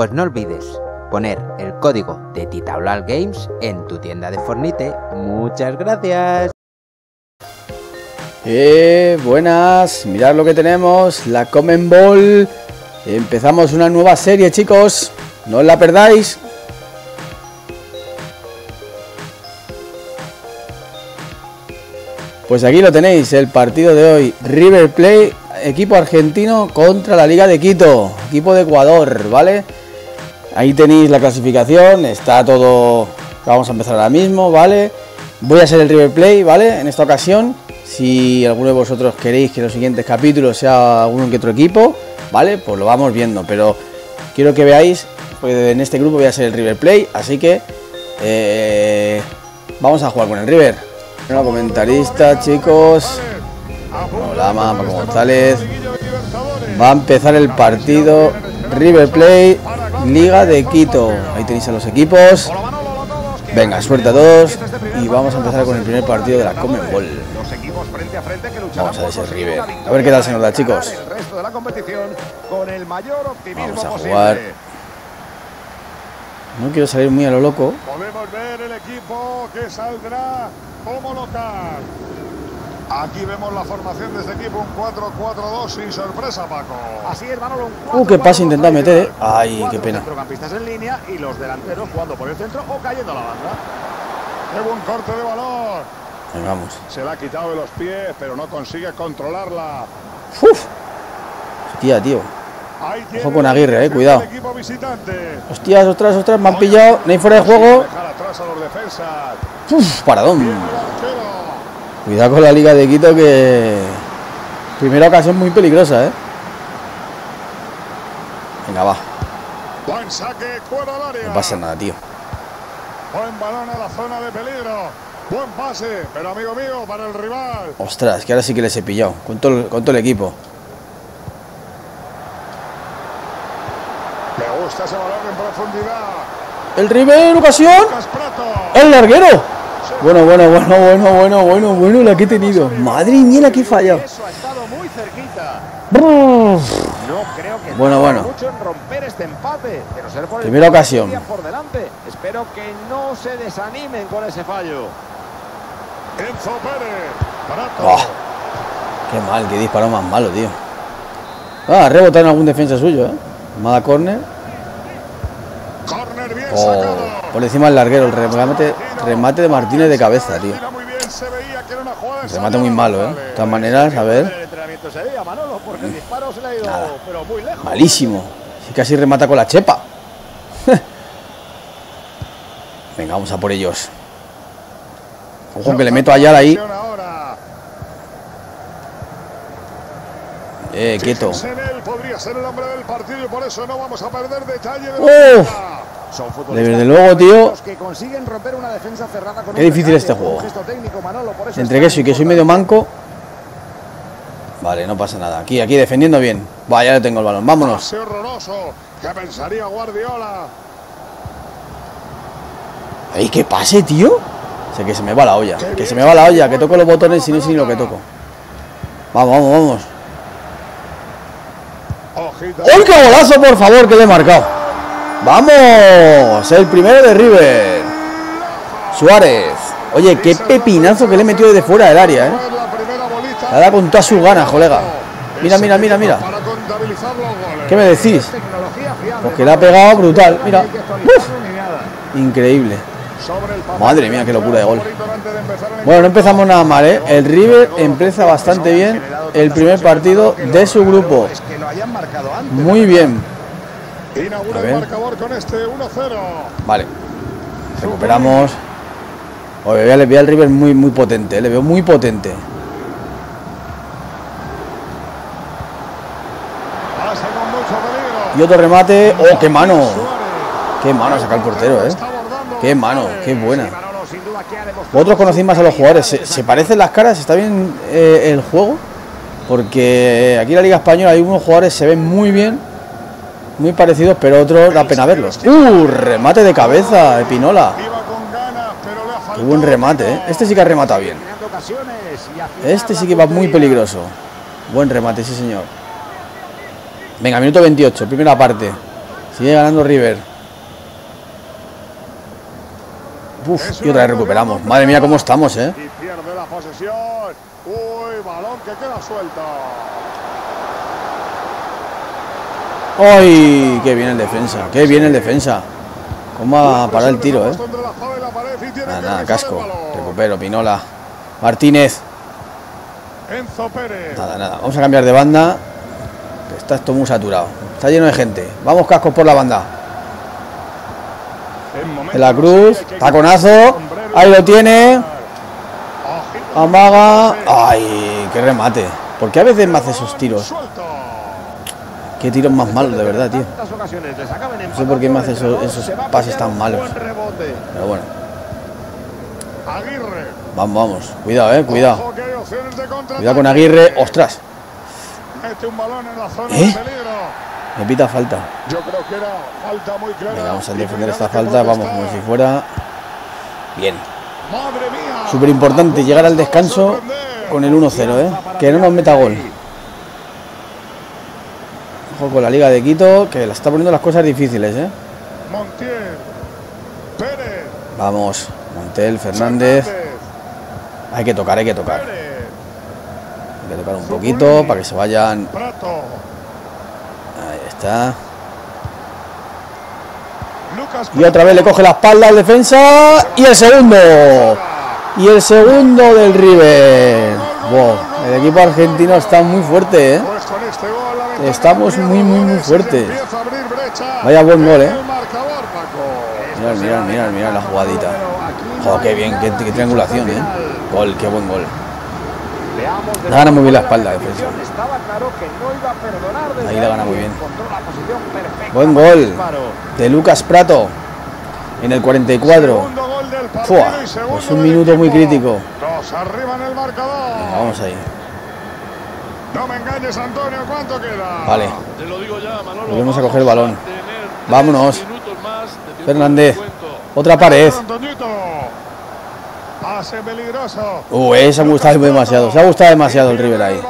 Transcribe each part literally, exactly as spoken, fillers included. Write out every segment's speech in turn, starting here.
Pues no olvides poner el código de TitaoLalGames en tu tienda de Fortnite. ¡Muchas gracias! Eh, buenas, mirad lo que tenemos, la CONMEBOL. Empezamos una nueva serie, chicos, no os la perdáis. Pues aquí lo tenéis, el partido de hoy, River Play, equipo argentino contra la Liga de Quito, equipo de Ecuador, ¿vale? Ahí tenéis la clasificación, está todo, vamos a empezar ahora mismo, ¿vale? Voy a ser el River Play, ¿vale? En esta ocasión, si alguno de vosotros queréis que en los siguientes capítulos sea algún que otro equipo, ¿vale? Pues lo vamos viendo, pero quiero que veáis, pues en este grupo voy a ser el River Play, así que eh, vamos a jugar con el River. Bueno, comentarista, chicos. Hola, Paco González. Va a empezar el partido River Play, Liga de Quito. Ahí tenéis a los equipos. Venga, suerte a todos. Y vamos a empezar con el primer partido de la CONMEBOL. Vamos a ver ese River. A ver qué tal se nos da, chicos. Vamos a jugar. No quiero salir muy a lo loco. Podemos ver el equipo que saldrá como local. Aquí vemos la formación de este equipo, un cuatro cuatro dos sin sorpresa, Paco. Así es, Manolo, un cuatro, uh, qué pase intenta meter, eh. Ay, qué pena. Centrocampistas en línea y los delanteros jugando por el centro o cayendo a la banda. Qué buen corte de valor. Vengamos. Se la ha quitado de los pies, pero no consigue controlarla. Uf. Hostia, tío. Ojo con Aguirre, eh, cuidado. Hostias, ostras, ostras, me han pillado. No hay fuera de juego. Uf, paradón. Cuidado con la Liga de Quito, que primera ocasión muy peligrosa, ¿eh? Venga, va. No pasa nada, tío. Buen balón a la zona de peligro. Buen pase, pero amigo mío, para el rival. Ostras, que ahora sí que les he pillado. Con todo, con todo el equipo. Me gusta ese balón en profundidad. El River, ocasión. El larguero. Bueno, bueno, bueno, bueno, bueno, bueno, bueno, la que he tenido. Madre mía, la que he fallado. Bueno, bueno. Primera ocasión. Espero que no se desanimen con ese fallo. Enzo Pérez. Qué mal, qué disparo más malo, tío. Ah, rebotar en algún defensa suyo, ¿eh? Mala córner. Oh, por encima el larguero, el remate. Remate de Martínez de cabeza, tío. Remate muy malo, ¿eh? De todas maneras, a ver. Nada. Malísimo. Y casi remata con la chepa. Venga, vamos a por ellos. Ojo, que le meto allá ahí. Eh, quieto. ¡Uf! Desde luego, tío. Qué difícil este juego. Entre que soy, que soy medio manco. Vale, no pasa nada. Aquí, aquí, defendiendo bien. Vaya, ya le tengo el balón. Vámonos. Ay, qué pase, tío. O sea, que se me va la olla. Que se me va la olla. Que toco los botones y no sé ni lo que toco. Vamos, vamos, vamos. ¡Uy, qué golazo, por favor! Que le he marcado. ¡Vamos! El primero de River. Suárez. Oye, qué pepinazo que le he metido de fuera del área, ¿eh? La da con todas sus ganas, colega. Mira, mira, mira, mira. ¿Qué me decís? Pues que le ha pegado brutal. Mira. ¡Uf! Increíble. Madre mía, qué locura de gol. Bueno, no empezamos nada mal, ¿eh? El River empieza bastante bien el primer partido de su grupo. Muy bien. Inaugura el marcador con este uno cero. Vale. Recuperamos. Oye, le veo al River muy, muy potente, ¿eh? Le veo muy potente. Y otro remate. ¡Oh, qué mano! ¡Qué mano saca el portero, eh! ¡Qué mano! ¡Qué buena! Vosotros conocéis más a los jugadores. ¿Se, se parecen las caras? ¿Está bien eh, el juego? Porque aquí en la Liga Española hay unos jugadores que se ven muy bien. Muy parecidos, pero otros da pena verlos. ¡Uh! Remate de cabeza de Pinola. Qué buen remate, ¿eh? Este sí que ha rematado bien. Este sí que va muy peligroso. Buen remate, sí señor. Venga, minuto veintiocho, primera parte. Sigue ganando River. Uf, y otra vez recuperamos. Madre mía, cómo estamos, eh. Y pierde la posesión. Uy, balón que queda suelto. ¡Ay! ¡Qué bien el defensa! ¡Qué bien el defensa! ¿Cómo va a parar el tiro, eh? Nada, nada, Casco. Recupero, Pinola. Martínez. Enzo Pérez. Nada, nada. Vamos a cambiar de banda. Está esto muy saturado. Está lleno de gente. Vamos, Casco, por la banda. De la Cruz. Taconazo. Ahí lo tiene. Amaga. ¡Ay! ¡Qué remate! ¿Por qué a veces me hace esos tiros? Qué tiros más malos, de verdad, tío. No sé por qué me hace esos, esos pases tan malos. Pero bueno. Vamos, vamos. Cuidado, eh, cuidado. Cuidado con Aguirre. ¡Ostras! ¿Eh? Me pita falta. Venga, vamos a defender esta falta. Vamos, como si fuera. Bien. Súper importante llegar al descanso con el uno cero, eh. Que no nos meta gol. Con la Liga de Quito, que la está poniendo las cosas difíciles, ¿eh? Montiel, Pérez. Vamos, Montiel, Fernández. Hay que tocar, hay que tocar. Hay que tocar un poquito para que se vayan. Ahí está. Y otra vez le coge la espalda al defensa. Y el segundo. Y el segundo del River. Wow, el equipo argentino está muy fuerte, ¿eh? Estamos muy, muy, muy fuertes. Vaya buen gol, eh. Mirad, mirad, mirad, mirad la jugadita. Joder, qué bien, qué, qué triangulación, eh. Gol, qué buen gol. La gana muy bien la espalda, defensa. Ahí la gana muy bien. Buen gol de Lucas Pratto en el cuarenta y cuatro. Fua, es un minuto muy crítico. Venga, vamos ahí. No me engañes, Antonio, ¿cuánto queda? Vale. Te lo digo ya, Manolo. Volvemos a coger el balón. Vámonos. Fernández. Otra pared. Uh, esa me gusta demasiado. Se ha gustado demasiado el River ahí.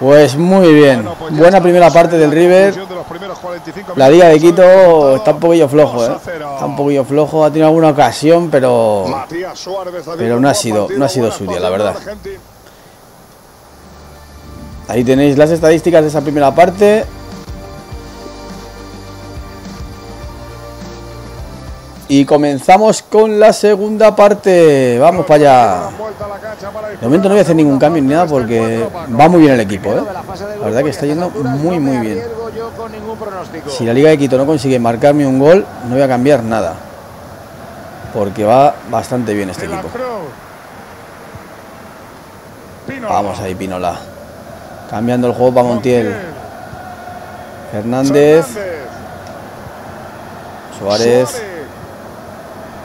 Pues muy bien. Buena primera parte del River. La Liga de Quito está un poquillo flojo, ¿eh? Está un poquillo flojo. Ha tenido alguna ocasión, pero. Pero no ha sido, no ha sido su día, la verdad. Ahí tenéis las estadísticas de esa primera parte. Y comenzamos con la segunda parte. Vamos para allá. De momento no voy a hacer ningún cambio ni nada porque va muy bien el equipo, ¿eh? La verdad que está yendo muy muy bien. Si la Liga de Quito no consigue marcarme un gol, no voy a cambiar nada. Porque va bastante bien este equipo. Vamos ahí, Pinola. Cambiando el juego para Montiel. Fernández. Suárez.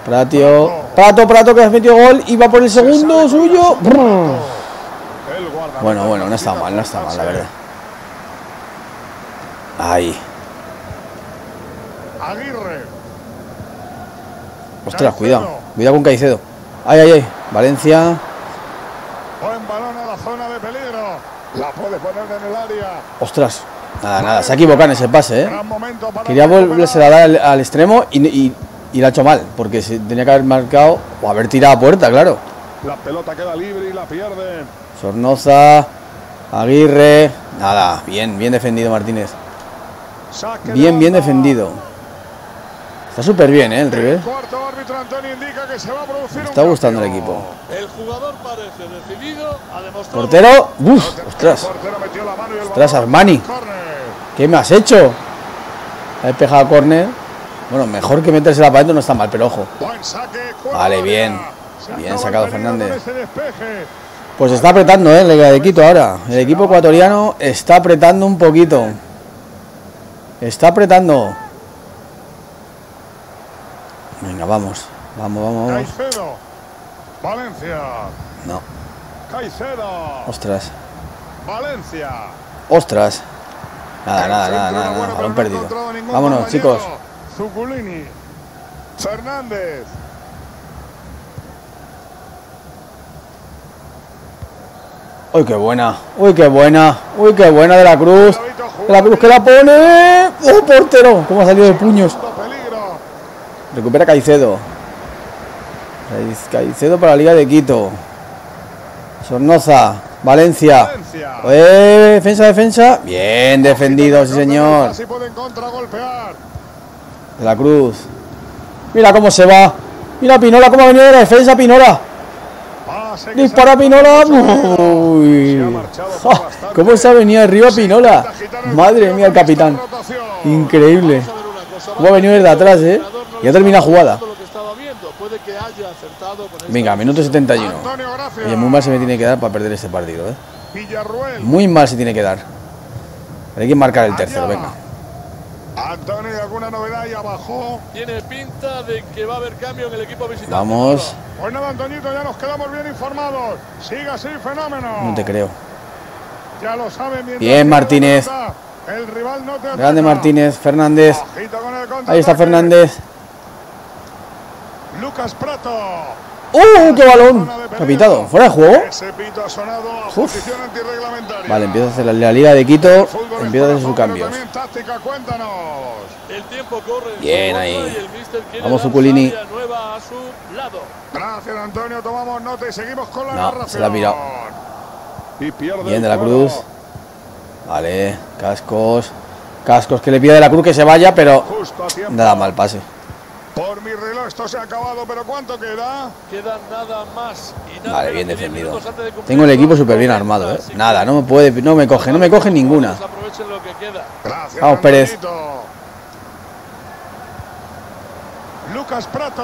Pratto. Pratto, Pratto que ha metido gol. Y va por el segundo suyo. Bueno, bueno, no está mal, no está mal, la verdad. Ahí. Ostras, cuidado. Cuidado con Caicedo. Ay, ay, ay. Valencia. Buen balón a la zona de peligro. La puede poner en el área. Ostras, nada, nada, se ha equivocado en ese pase, ¿eh? Quería volverse a dar al, al extremo y, y, y la ha hecho mal, porque se tenía que haber marcado o haber tirado a puerta, claro. La pelota queda libre y la pierde. Sornoza, Aguirre, nada, bien, bien defendido Martínez. Bien, bien defendido. Está súper bien, ¿eh? El River. Me está gustando el equipo. El jugador parece decidido a demostrar. Portero. Uf, ostras. Ostras, Armani. ¿Qué me has hecho? Ha despejado a córner. Bueno, mejor que meterse la pared no está mal, pero ojo. Vale, bien. Bien sacado Fernández. Pues está apretando, ¿eh? Liga de Quito ahora. El equipo ecuatoriano está apretando un poquito. Está apretando. Venga, vamos, vamos, vamos. Caicedo, Valencia. No. Caicedo. Ostras. Valencia. Ostras. Nada, nada, nada, nada, nada. Balón perdido. Vámonos, chicos. Zuculini. Fernández. Uy, qué buena. Uy, qué buena. Uy, qué buena de la Cruz. De la Cruz que la pone. ¡Oh, portero! ¿Cómo ha salido de puños? Recupera Caicedo. Caicedo para la Liga de Quito. Sornoza. Valencia. Eh, defensa, defensa. Bien defendido, sí señor. De la Cruz. Mira cómo se va. Mira Pinola, cómo ha venido de la defensa Pinola. Dispara Pinola. Uy. Ja, ¿cómo se ha venido arriba Pinola? Madre mía el capitán. Increíble. Cómo ha venido desde atrás, eh. Ya termina jugada. Venga, minuto setenta y uno. Oye, muy mal se me tiene que dar para perder este partido, eh. Muy mal se tiene que dar. Hay que marcar el tercero, venga. Antonio, ¿alguna novedad ahí abajo? Tiene pinta de que va a haber cambio en el equipo visitante. Vamos. Pues nada, Antoñito, ya nos quedamos bien informados. Sigue así, fenómeno. No te creo. Ya lo saben bien. Bien, Martínez. El rival no te Grande Martínez, Fernández. Ahí está Fernández. Lucas Pratto. ¡Uh, qué balón! Capitado, fuera de juego. Uf. Vale, empieza a hacer la Liga de Quito. Empieza a hacer sus cambios. Bien ahí. Vamos, Zuculini. No, se la ha mirado. Bien, De la Cruz. Vale, Cascos. Cascos que le pide De la Cruz que se vaya, pero nada mal pase. Por mi reloj esto se ha acabado, pero ¿cuánto queda? Queda nada más. Y nada, vale, bien defendido. De Tengo el equipo súper bien armado, ¿eh? Nada, no me puede, no me coge, no me coge ninguna. Lo que queda. Gracias, vamos, Pérez. Lucas Pratto.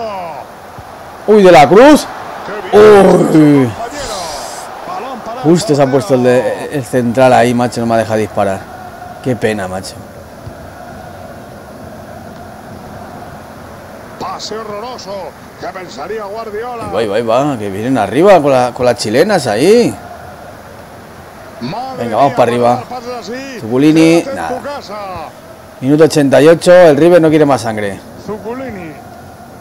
Uy, De la Cruz. Uy. Justo se ha puesto el, de, el central ahí, macho, no me ha dejado disparar. Qué pena, macho. Horroroso, que pensaría Guardiola. Ahí va, ahí va, que vienen arriba con, la, con las chilenas ahí. Madre Venga, vamos mía, para arriba. Zuculini, nada. Minuto ochenta y ocho, el River no quiere más sangre. Zuculini,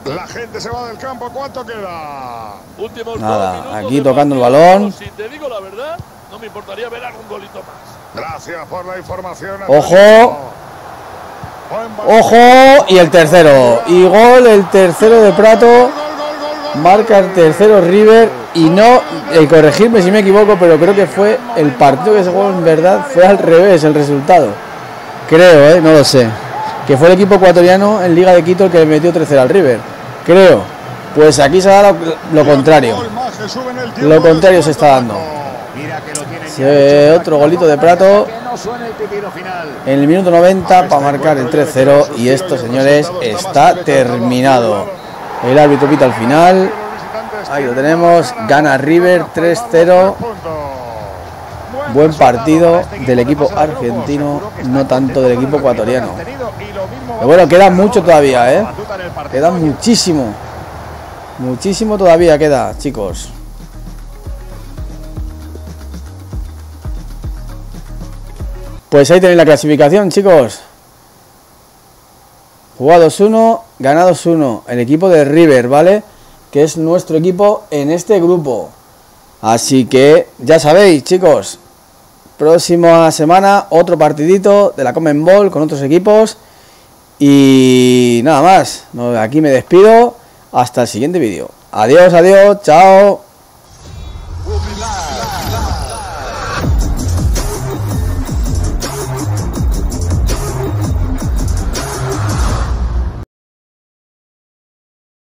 la gente se va del campo, ¿cuánto queda? Últimos nada, aquí tocando el balón. Si te digo la verdad, no me importaría ver algún golito más. Gracias por la información. Ojo. Ojo, y el tercero. Y gol, el tercero de Pratto. Marca el tercero River. Y no, eh, corregirme si me equivoco, pero creo que fue el partido que se jugó en verdad. Fue al revés el resultado. Creo, eh, no lo sé. Que fue el equipo ecuatoriano en Liga de Quito el que metió tercero al River. Creo. Pues aquí se ha dado lo contrario. Lo contrario se está dando. Sí, otro golito de Pratto. En el minuto noventa para marcar el tres cero. Y esto, señores, está terminado. El árbitro pita al final. Ahí lo tenemos. Gana River tres cero. Buen partido del equipo argentino, no tanto del equipo ecuatoriano. Pero bueno, queda mucho todavía, ¿eh? Queda muchísimo. Muchísimo todavía queda, chicos. Pues ahí tenéis la clasificación, chicos. Jugados uno, ganados uno. El equipo de River, ¿vale? Que es nuestro equipo en este grupo. Así que ya sabéis, chicos. Próxima semana otro partidito de la CONMEBOL con otros equipos. Y nada más. Aquí me despido. Hasta el siguiente vídeo. Adiós, adiós, chao.